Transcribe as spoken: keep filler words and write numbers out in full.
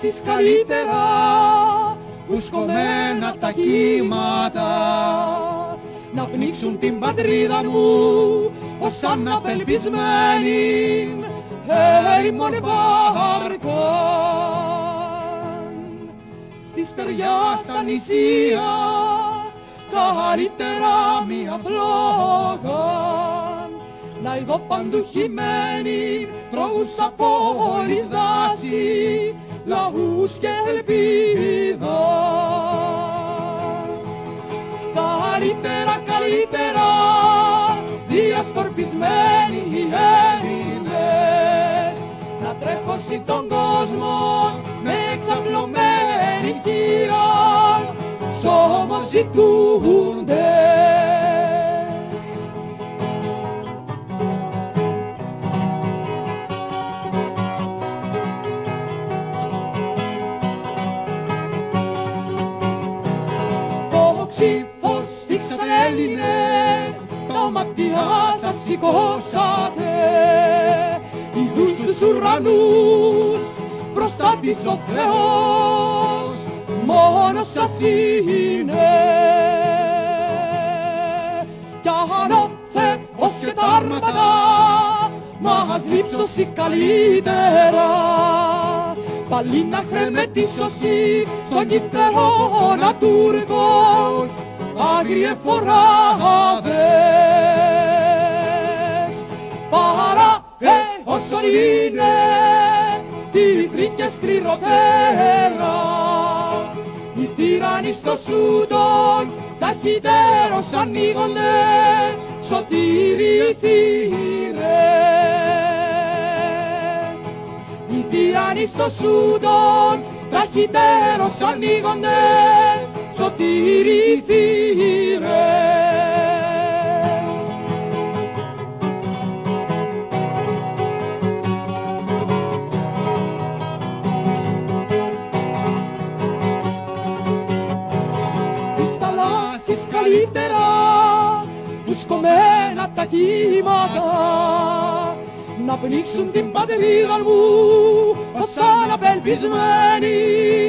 περάσεις καλύτερα, φουσκωμένα απ' τα κύματα, να πνίξουν την πατρίδα μου ως αναπελπισμένην έρημον επαρκών. Στη στεριά, στα νησία, καλύτερα μια φλόγαν, να ειδώ παντού χυμένη τρώους από όλης δάση, λαούς και ελπίδας. Καλύτερα, καλύτερα, διασκορπισμένοι οι Έλληνες, να τρέχωσι τον κόσμο με εξαπλωμένη χείρα, ψώμα ζητούντες. Το ξύφος φίξατε Έλληνες, τα ματιά σας σηκώσατε, ειδούς τους ουρανούς προστάτης ο Θεός, μόνος σας είναι. Κι αν ο Θεός και τα άρματα μας λείψωσι καλύτερα, πάλι να χρεμετίσωσι στον Κιθαιρώνα Τούρκων άγριε φοράδες. Παρά όσον είναι τυφλή και σκληροτέρα, οι τύρανοι στο σούτον ταχυτέρως ανοίγονται σωτήριοι θύρες. Οι τύρανοι στο σούτον ταχυτέρως ανοίγονται σωτήριοι θύρες. Καλύτερα, φουσκωμένα τα κύματα, να πνίξουν την πατρίδα μου ως αναπελπισμένη.